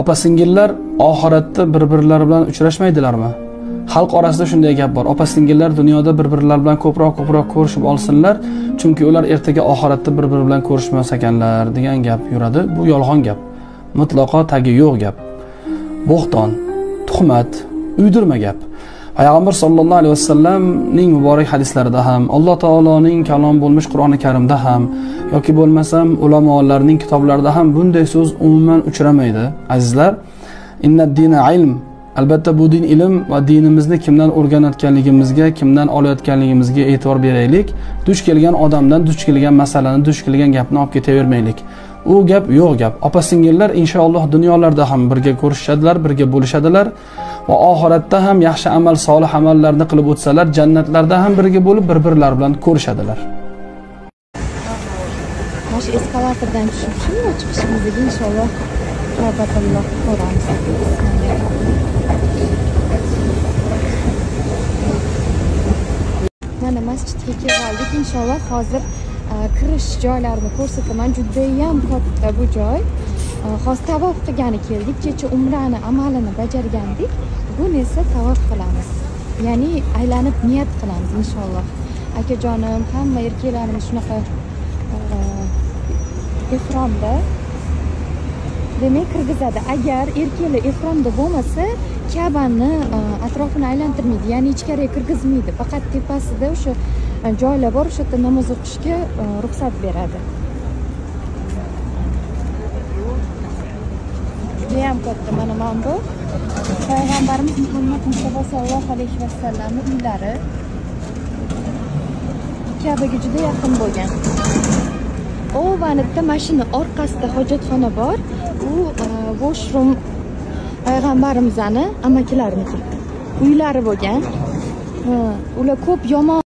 opa singillar oxiratda bir-birlari bilan uchrashmaydilarmi? Xalq orasida shunday gap bor. Opa singillar dunyoda bir-birlari bilan ko'proq ko'rishib olsinlar, chunki ular ertaga oxiratda bir-biri bilan ko'rishmas ekanlar degan gap yuradi. Bu yolg'on gap. Mutlaqo tagi yo'q gap. Bo'xton, tuhmat, uydirma gap. Payg'ambar sallallohu alayhi vasallamning muborak hadislarida ham, Alloh taoloning kalom bo'lmiş Qur'oni Karimda ham yoki bo'lmasam ulamolarning kitoblarida ham bunday so'z umuman uchramaydi. Azizlar, innad-dina ilm. Albatta bu din ilm va dinimizni kimdan o'rganayotganligimizga, kimdan olayotganligimizga e'tibor beraylik. Duch kelgan odamdan duch kelgan masalani, duch kelgan gapni olib ketavermaylik. U gap yo'q gap. Opa singillar inshaalloh dunyolarda ham birga ko'rishadilar, birga bo'lishadilar. Va oxiratda ham yaxshi amal, solih amallarni qilib o'tsalar, jannatlarda ham birga bo'lib bir-birlari bilan ko'rishadilar. Mash eskalatordan tushibmi, chiqishimizda inshaalloh to'g'ri ko'ramiz. Mana masjidga keldik, inshaalloh hozir kirish joylarini ko'rsataman. Judayam katta bu joy. Hozir tavof qilgani keldik, kecha umrani amalini bajargandik. Bugun esa tavof qilamiz. Ya'ni aylanib niyat qilamiz inshaalloh. Akajonim, hamma erkaklarimiz shunaqa ihromda demak kirgizadi. Agar erkaklar ihromda bo'lmasa, Kabani atrofini aylantirmaydi, ya'ni ichkariga kirgizmaydi. Faqat tepasida o'sha joylar bor, o'sha yerda namoz o'qishga ruxsat beradi. Ham katta mana mana bu payg'ambarimiz Muhammad Mustafa sallallohu alayhi vasallamning uylari Ka'baga juda yaqin bo'lgan. Ovanitda mashina orqasida hojatxona bor. U washroom payg'ambarimizning amakilariniki uylari bo'lgan. Ular ko'p yomon